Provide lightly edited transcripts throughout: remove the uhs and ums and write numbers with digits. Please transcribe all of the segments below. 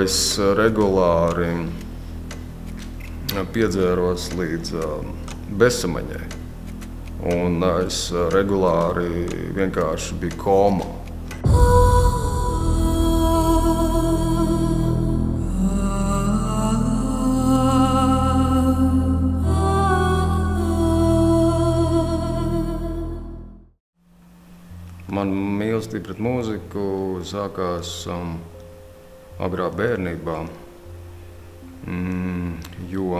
Es regulāri piedzēros līdz bezsamaņai, un es regulāri vienkārši biju komā. Man mīlestība pret mūziku sākās agrā bērnībā, jo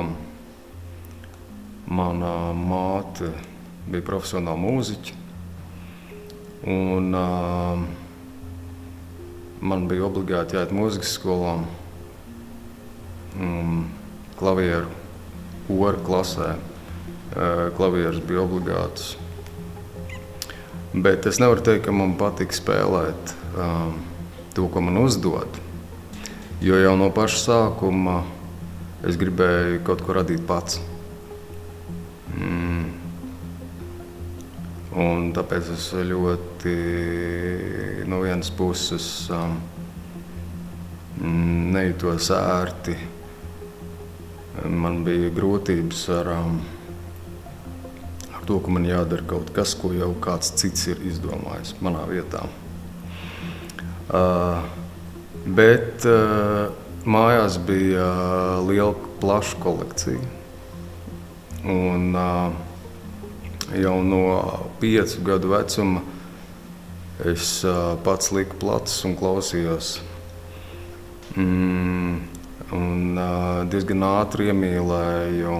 mana māte bija profesionāla mūziķa, un man bija obligāti jāiet mūzikas skolām, klavieru, oru klasē. Klavieres bija obligātas. Bet es nevaru teikt, ka man patīk spēlēt to, ko man uzdod. Jo jau no paša sākuma es gribēju kaut ko radīt pats. Un tāpēc es ļoti no vienas puses nejūtos ērti. Man bija grūtības ar to, ka man jādara kaut kas, ko jau kāds cits ir izdomājis manā vietā. Bet mājās bija liela plaša kolekcija, un jau no 5 gadu vecuma es pats liku plates un klausījos. Diezgan ātri iemīlēju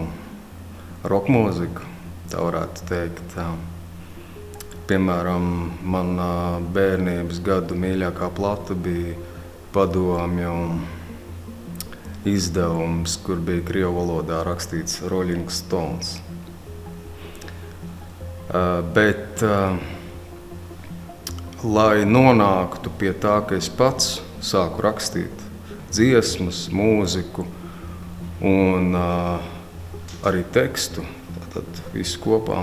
roka mūziku, tā varētu teikt. Piemēram, manā bērnības gadu mīļākā plata bija Padomju izdevums, kur bija krievu valodā rakstīts Rolling Stones. Bet, lai nonāktu pie tā, ka es pats sāku rakstīt dziesmas, mūziku un arī tekstu, tātad visu kopā,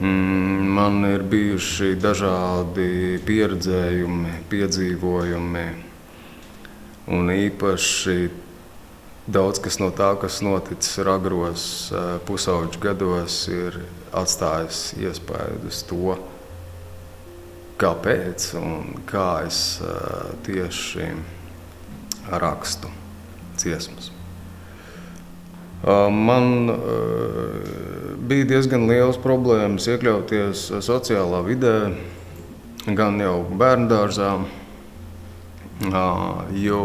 man ir bijuši dažādi pieredzējumi, piedzīvojumi, un īpaši daudz kas no tā, kas noticis agros pusauģu gados, ir atstājis iespēju uz to, kāpēc un kā es tieši rakstu dziesmas. Man bija diezgan liels problēmas iekļauties sociālā vidē, gan jau bērndārzā, jo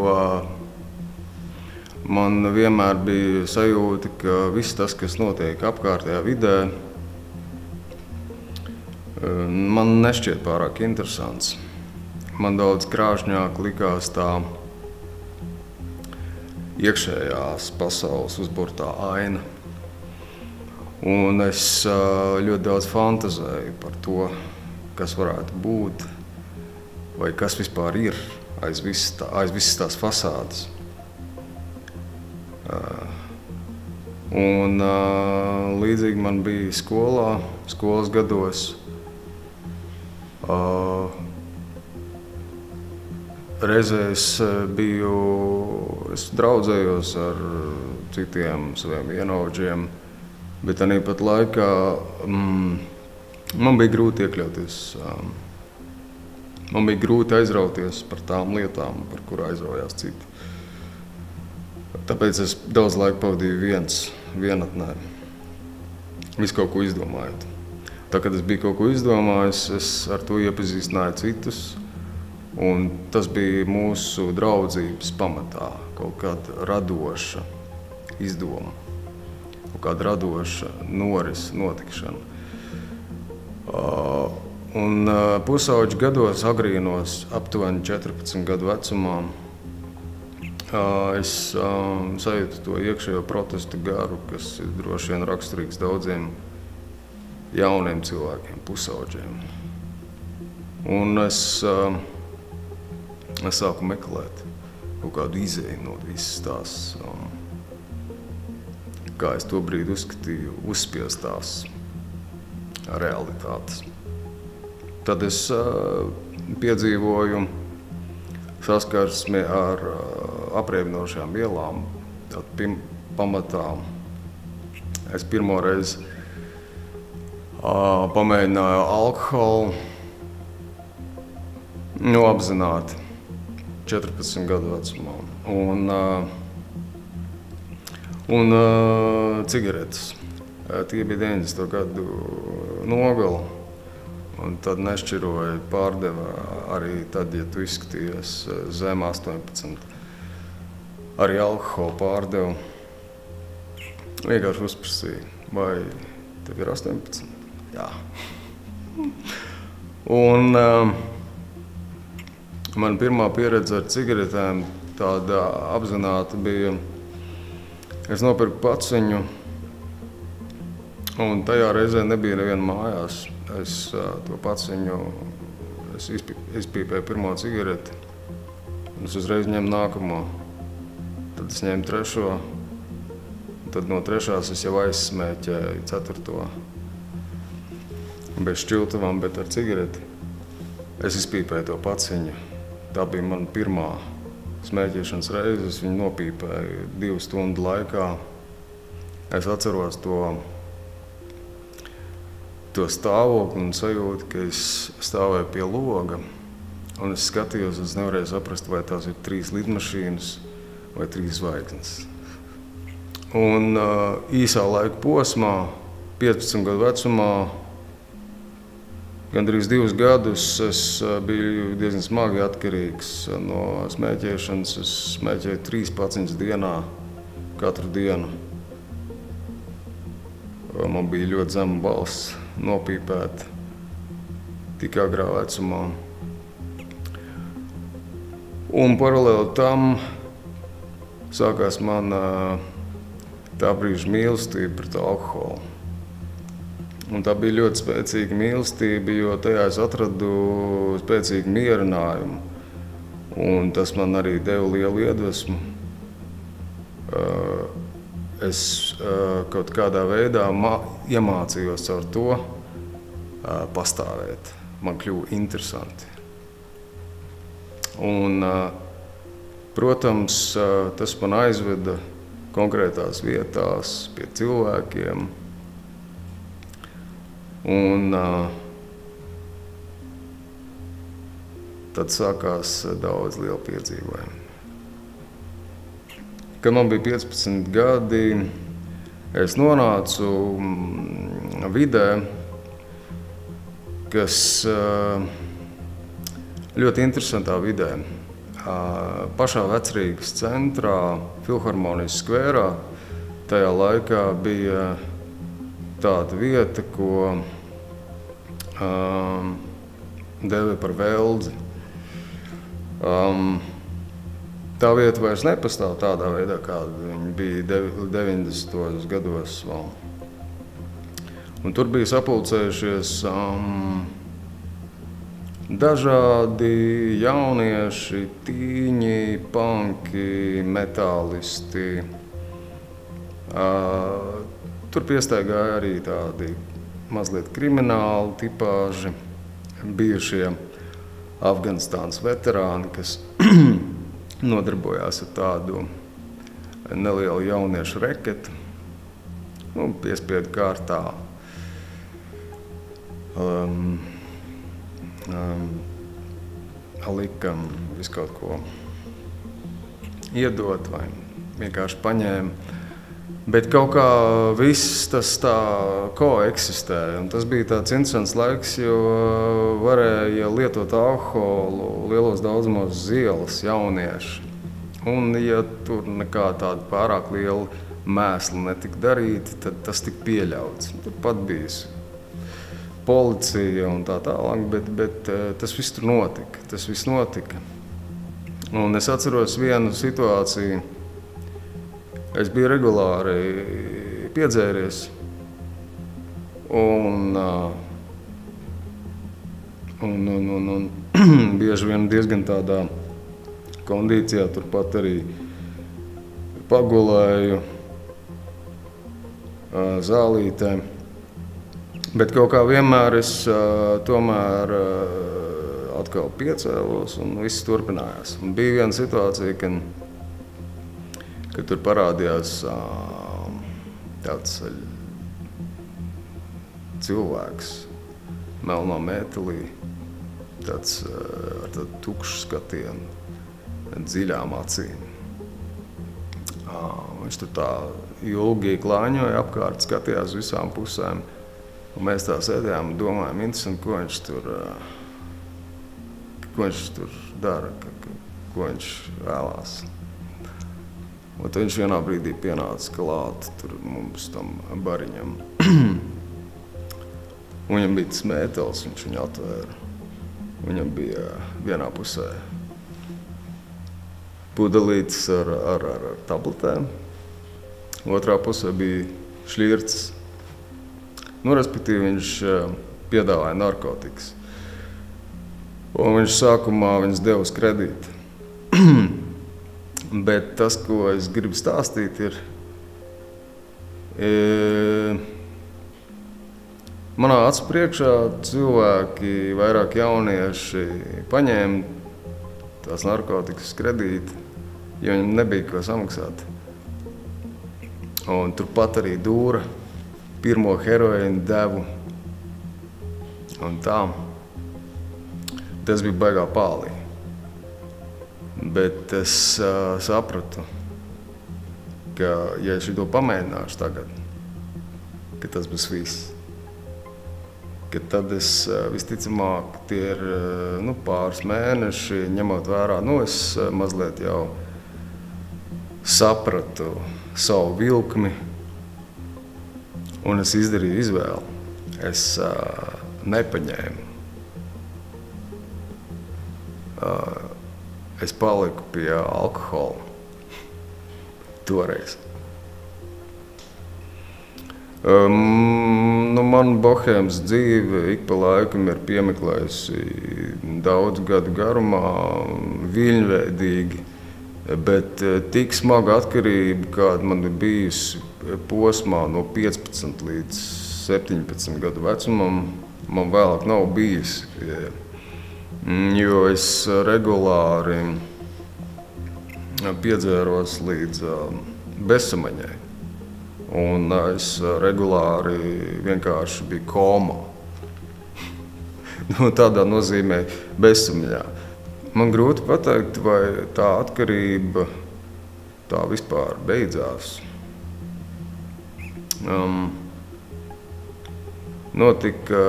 man vienmēr bija sajūta, ka viss tas, kas notiek apkārtējā vidē, man nešķiet pārāk interesants. Man daudz krāšņāk likās tā iekšējās pasaules uzburtā aina. Un es ļoti daudz fantazēju par to, kas varētu būt, vai kas vispār ir aiz visas tās fasādes. Un līdzīgi man bija skolā, skolas gados. Reizēs es draudzējos ar citiem saviem vienaudžiem, bet arī pat laikā man bija grūti iekļauties. Man bija grūti aizrauties par tām lietām, par kur aizraujās citi. Tāpēc es daudz laika pavadīju vienatnē, visu kaut ko izdomājot. Tā, kad es biju kaut ko izdomājis, es ar to iepazīstināju citus. Un tas bija mūsu draudzības pamatā, kaut kāda radoša izdoma, kaut kāda radoša noris, notikšana. Un pusauģu gados, agrīnos, aptuveni 14 gadu vecumā, es sajūtu to iekšējo protestu garu, kas ir droši vien raksturīgs daudziem jauniem cilvēkiem, pusauģiem. Un es sāku meklēt kaut kādu izēju no visas tās, kā es to brīdi uzskatīju, uzspiestās realitātes. Tad es piedzīvoju saskarsmi ar apreibinošajām ielām, tad pamatā es pirmoreiz pamēģināju alkoholu apzināti 14 gadu vecumā un cigaretes. Tie bija 90. gadu nogala, un tad nešķiroja pārdeva arī tad, ja tu izskatījies zem 18, arī alkoholu pārdevu. Vienkārši uzprasīja, vai tev ir 18? Jā. Un man pirmā pieredze ar cigaretēm tāda apzināta bija, es nopirku paciņu, un tajā reizē nebija neviena mājās. Es to paciņu, es izpīpēju pirmo cigareti, un es uzreiz ņemu nākamo, tad es ņemu trešo, tad no trešās es jau aizsmēķēju ceturto, bez šķiltavām, bet ar cigareti. Es izpīpēju to paciņu. Tā bija mana pirmā smēķēšanas reize, es viņu nopīpēju 2 stundu laikā. Es atceros to stāvokli un sajūtu, ka es stāvēju pie loga, un es skatījos, es nevarēju saprast, vai tās ir 3 lidmašīnas vai 3 zvaigznes. Un īsā laika posmā, 15 gadu vecumā, gandrīz 2 gadus, es biju diezgan smagi atkarīgs no smēķēšanas. Es smēķēju 3 paciņas dienā, katru dienu. Man bija ļoti zema balss, nopīpēta tik agrā vecumā. Un paralēli tam sākās mana tā brīža mīlestība pret alkoholu. Un tā bija ļoti spēcīga mīlestība, jo tajā es atradu spēcīgu mierinājumu. Un tas man arī deva lielu iedvesmu. Es kaut kādā veidā iemācījos ar to pastāvēt. Man kļuva interesanti. Un, protams, tas man aizveda konkrētās vietās, pie cilvēkiem. Un tad sākās daudz liela piedzīvojuma. Kad man bija 15 gadi, es nonācu vidē, kas ļoti interesantā vidē. Pašā Vecrīgas centrā, Filharmonijas skvērā, tajā laikā bija tāda vieta, ko deva par veldzi. Tā vieta vairs nepastāv tādā veidā, kāda viņa bija 90. gados vēl. Un tur bija sapulcējušies dažādi jaunieši, tīņi, panki, metālisti. Tur piestaigāja arī tādi mazliet krimināli tipāži, bijušie Afganistānas veterāni, kas nodarbojās ar tādu nelielu jauniešu reketu, piespiedu kārtā. Likam visu kaut ko iedot vai vienkārši paņēma. Bet kaut kā viss tas tā koeksistēja. Un tas bija tāds interesants laiks, jo varēja lietot alkoholu lielos daudzumos zielas jaunieši. Un ja tur nekā tāda pārāk liela mēsla netika darīta, tad tas tika pieļauts. Turpat bija policija un tā tālāk, bet tas viss tur notika, tas viss notika. Un es atceros vienu situāciju, es biju regulāri piedzēries, un bieži vien diezgan tādā kondīcijā, turpat arī pagulēju zālītē. Bet kaut kā vienmēr es tomēr atkal piecēlos un viss turpinājās. Un bija viena situācija, kad kad tur parādījās tāds cilvēks melnā mētelī, tāds ar tādu tukšu skatienu, dziļām acīm. Viņš tur tā ilgi klāņoja apkārt, skatījās visām pusēm. Un mēs tā sēdējām un domājām, interesanti, ko viņš tur dara, ko viņš vēlās. Un tad viņš vienā brīdī pienāca klāt tur mums tam bariņam. Viņam bija tas mētelis, viņš viņu atvēra. Viņam bija vienā pusē pudelītes ar tabletēm. Otrā pusē bija šķirts. Nu, respektīvi, viņš piedāvāja narkotikas. Un viņš sākumā viņus deva uz kredītu. Bet tas, ko es gribu stāstīt, ir... manā acu priekšā cilvēki, vairāk jaunieši, paņēma tās narkotikas uz kredītu, jo viņam nebija ko samaksāt. Un turpat arī dūra. Pirmo heroīnu devu un tā. Tas bija baigā pālī. Bet es sapratu, ka, ja es to pamēģināšu tagad, ka tas būs viss. Ka tad es visticamāk, tie ir pāris mēneši, ņemot vērā, es mazliet jau sapratu savu vilkmi. Un es izdarīju izvēli. Es nepaņēmu. Es paliku pie alkohola. Toreiz. Man bohēmas dzīve ik pa laikam ir piemeklējusi daudz gadu garumā, viļņveidīgi, bet tik smaga atkarība, kāda man ir bijusi posmā no 15 līdz 17 gadu vecumam, man vēlāk nav bijis, jo es regulāri piedzēros līdz bezsamaņai. Un es regulāri vienkārši biju komā. Tādā nozīmē bezsamaņā. Man grūti pateikt, vai tā atkarība tā vispār beidzās. Notika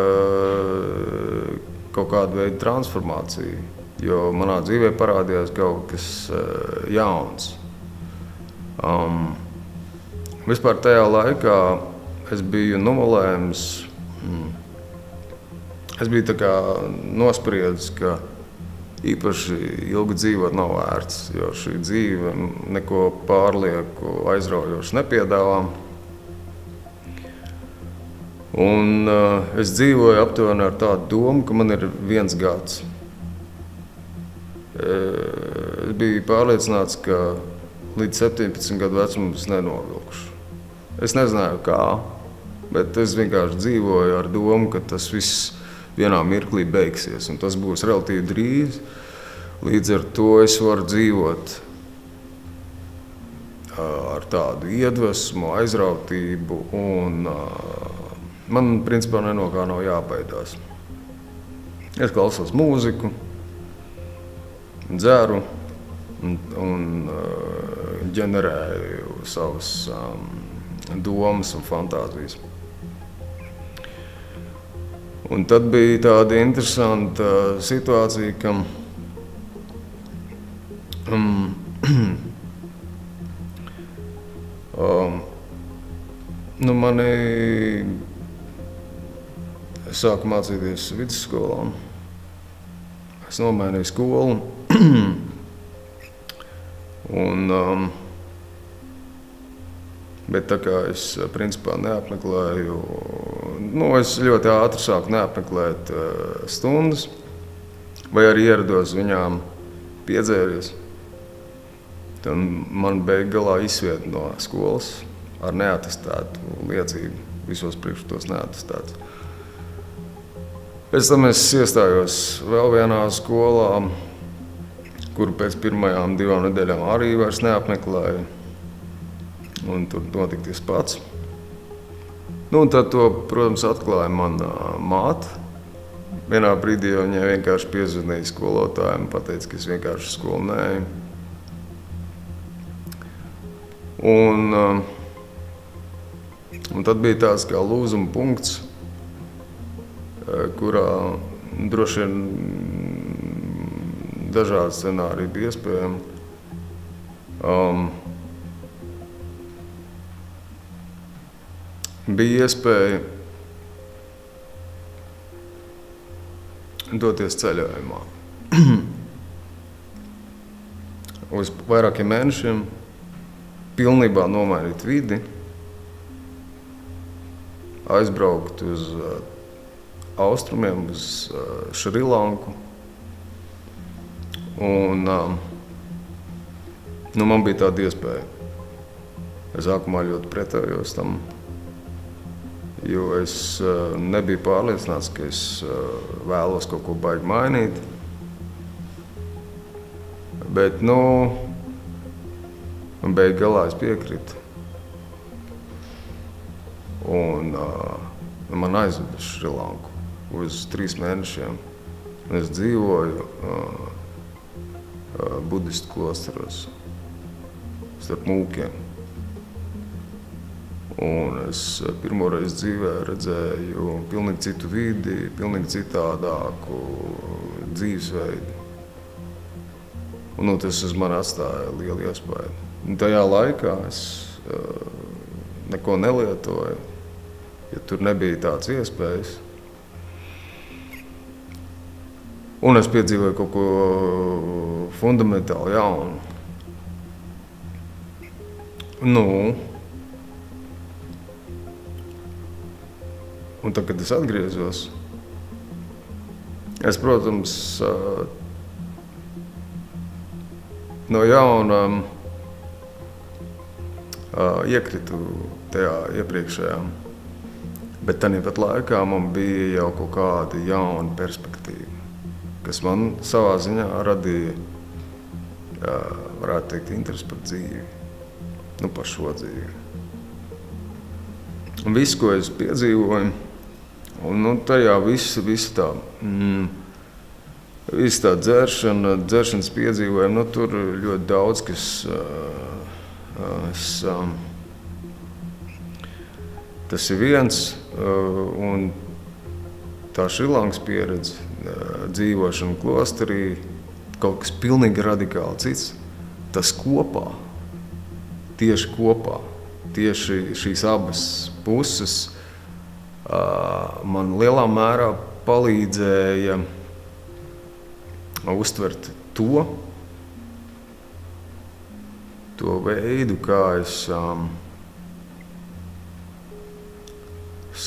kaut kāda veida transformācija, jo manā dzīvē parādījās kaut kas jauns. Vispār tajā laikā es biju novēlējams, es biju tā kā nospriedzis, ka īpaši ilgi dzīvot nav vērts, jo šī dzīve neko pārlieku aizraujoši nepiedāvā. Un es dzīvoju aptuveni ar tādu domu, ka man ir 1 gads. Es biju pārliecināts, ka līdz 17 gadu vecumam es nenovilkšu. Es nezināju kā, bet es vienkārši dzīvoju ar domu, ka tas viss vienā mirklī beigsies, un tas būs relatīvi drīz. Līdz ar to es varu dzīvot ar tādu iedvesmu, aizrautību un man, principā, no kā nav jābaidās. Es klausos mūziku, dzeru un ģenerēju savas domas un fantāzijas. Un tad bija tāda interesanta situācija, ka mani... Es sāku mācīties vidusskolā. Es nomainīju skolu. Bet tā kā es principā neapmeklēju, es ļoti ātri sāku neapmeklēt stundas, vai arī ierados viņām piedzēries. Tad man beigu galā izsvieta no skolas ar neatestētu liecību, visos priekšmetos neatestēts. Pēc tam es iestājos vēl vienā skolā, kuru pēc pirmajām 2 nedēļām arī vairs neapmeklēju. un tur notika tas pats. Nu, un tad to, protams, atklāja mana māte. Vienā brīdī viņai vienkārši piezvanīja skolotājiem, pateica, ka es vienkārši skolnēju. Un tad bija tāds kā lūzuma punkts, kurā droši vien dažādi scenāriji bija iespējami. Bija iespēja doties ceļojumā uz vairākiem mēnešiem, pilnībā nomainīt vidi, aizbraukt uz austrumiem, uz Šrilanku. Un nu, man bija tāda iespēja. Es sākumā ļoti pretējos tam, jo es nebiju pārliecināts, ka es vēlos kaut ko baigi mainīt. Bet, nu, beig galā es piekritu. Un man aizveda uz Šrilanku uz 3 mēnešiem. Es dzīvoju budistu klosteros starp mūkiem. Un es pirmoreiz dzīvē redzēju pilnīgi citu vidi, pilnīgi citādāku dzīvesveidu. Un nu, tas uz mani atstāja lielu iespēju. Un tajā laikā es neko nelietoju, ja tur nebija tāds iespējas. Un es piedzīvoju kaut ko fundamentāli jaunu. Nu, un tad, kad es atgriezos, es, protams, no jauna iekritu tajā iepriekšējā. Bet tāpat laikā man bija jau kaut kāda jauna perspektīva, kas man savā ziņā radīja, varētu teikt, interesi par dzīvi, nu, par šo dzīvi. Un viss, ko es piedzīvoju, un nu, tajā visa tā dzeršanas piedzīvojumi, nu, tur ļoti daudz, kas tas ir viens, un tā Šrilankas pieredze, dzīvošana klosterī, kaut kas pilnīgi radikāli cits, tas kopā, tieši šīs abas puses man lielā mērā palīdzēja uztvert to veidu, kā es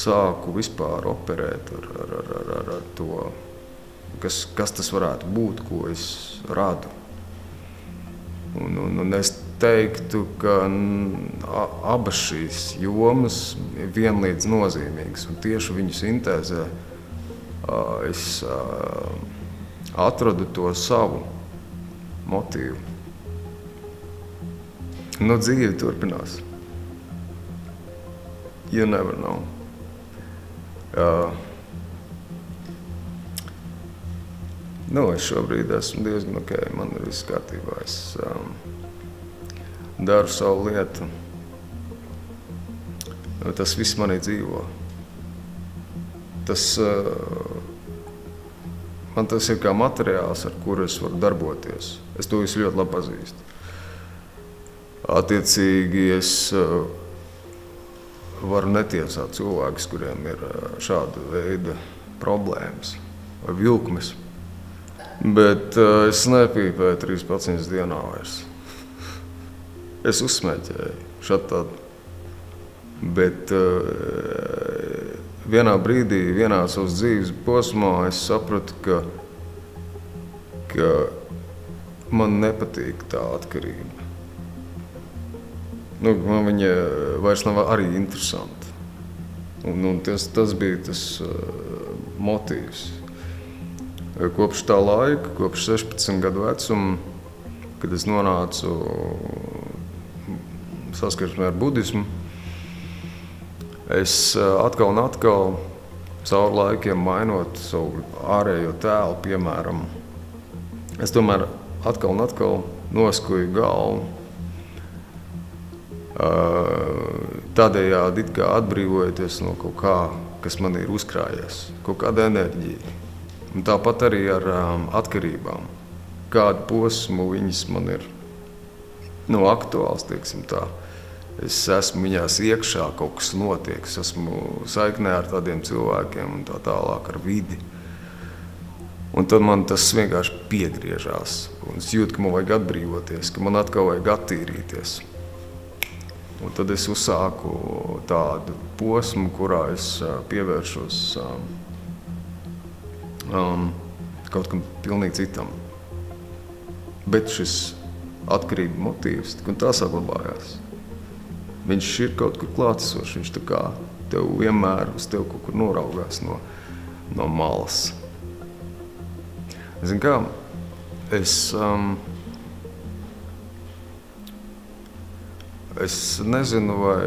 sāku vispār operēt ar to, kas tas varētu būt, ko es radu. Un es teiktu, ka abas šīs jomas ir vienlīdz nozīmīgas, un tieši viņu sintēzē es atradu to savu motīvu. Nu, dzīve turpinās. You never know. Nu, es šobrīd esmu diezgan ok, man ir viss kārtībā. Es daru savu lietu. Tas viss manī dzīvo. Man tas ir kā materiāls, ar kuru es varu darboties. Es to visu ļoti labi pazīstu. Attiecīgi, es varu netiesāt cilvēkus, kuriem ir šāda veida problēmas vai vilkmes. Bet es nepīpēju 13 dienā vairs. Es uzsmēķēju šādi tādu. Bet vienā brīdī, vienā savas dzīves posmā es sapratu, ka man nepatīk tā atkarība. Nu, man viņa vairs nav arī interesanta. Un tas bija tas motīvs. Kopš tā laika, kopš 16 gadu vecuma, kad es nonācu saskarsmē ar budismu, es atkal un atkal caur laikiem mainot savu ārējo tēlu, piemēram, es tomēr atkal un atkal noskuju galvu. Tādējādi it kā atbrīvojoties no kaut kā, kas man ir uzkrājies, kaut kāda enerģija. Un tāpat arī ar atkarībām. Kādu posmu viņas man ir no aktuāls, teiksim tā. Es esmu viņās iekšā, kaut kas notiek, es esmu saiknē ar tādiem cilvēkiem un tā tālāk ar vidi. Un tad man tas vienkārši piegriežās. Un es jūtu, ka man vajag atbrīvoties, ka man atkal vajag attīrīties. Un tad es uzsāku tādu posmu, kurā es pievēršos kaut kam pilnīgi citam. Bet šis atkarība motīvs, un tā saglabājās. Viņš ir kaut kur klātesošs, viņš tā kā tev vienmēr uz tev kaut kur noraugās no malas. Zin kā, es nezinu, vai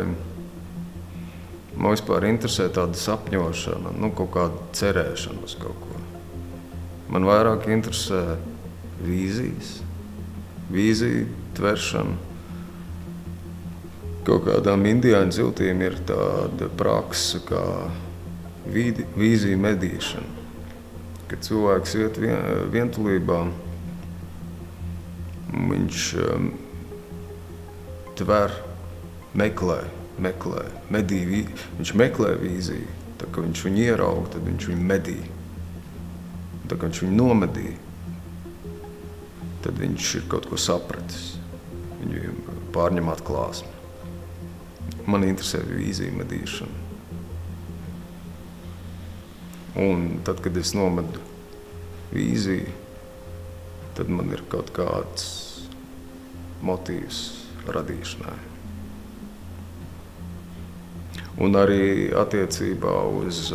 man vispār interesē tāda sapņošana, nu kaut kāda cerēšana uz kaut ko. Man vairāk interesē vīzijas, vīziju tveršana. Kaut kādām indiāņu ciltīm ir tāda praksa kā vīziju medīšana, kad cilvēks iet vientulībā, viņš tver, medī, viņš meklē vīziju, tā kā viņš viņu ieraug, tad viņš viņu medī, tā kā viņš viņu nomedī, tad viņš ir kaut ko sapratis, viņu pārņem atklāsmi. Man interesē vīziju medīšana. Un tad, kad es nomedu vīziju, tad man ir kaut kāds motīvs radīšanai. Un arī attiecībā uz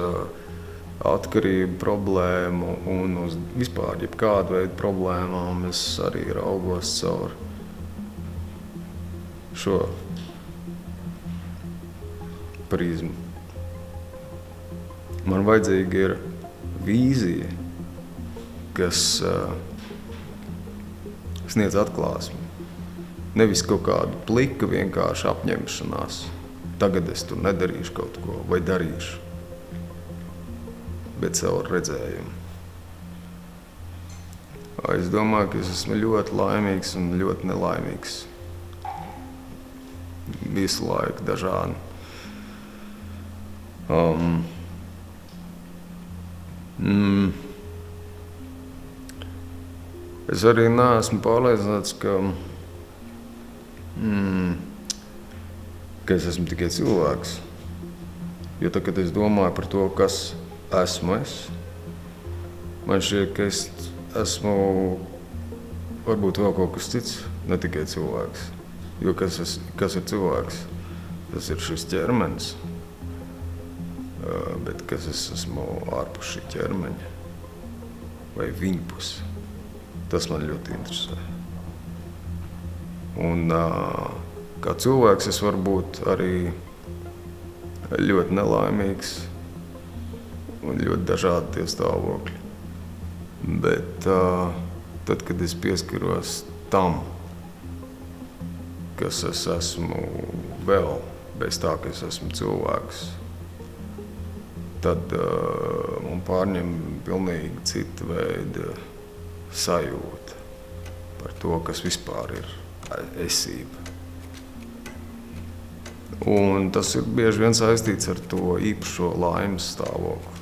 atkarību problēmu un uz vispār jebkādu veidu problēmām es arī raugos caur šo prizmu. Man vajadzīga ir vīzija, kas sniedz atklāsmi. Nevis kaut kādu pliku vienkārši apņemšanās. Tagad es tur nedarīšu kaut ko, vai darīšu. Bet caur redzējumu. Es domāju, ka es esmu ļoti laimīgs un ļoti nelaimīgs. Visu laiku dažādi. Es arī neesmu pārliecināts, ka es esmu tikai cilvēks. Jo tad, kad es domāju par to, kas esmu es, man šķiet, ka es esmu varbūt vēl kaut kas cits, ne tikai cilvēks. Jo kas ir cilvēks? Tas ir šis ķermenis. Bet kas es esmu ārpus šī ķermeņa vai viņa pusi, tas man ļoti interesē. Un kā cilvēks es varu būt arī ļoti nelaimīgs un ļoti dažādi tie stāvokļi. Bet tad, kad es pieskaros tam, kas es esmu vēl, bez tā, ka es esmu cilvēks, tad man pārņem pilnīgi cita veida sajūta par to, kas vispār ir esība. Un tas ir bieži vien saistīts ar to īpašo laimes stāvokli.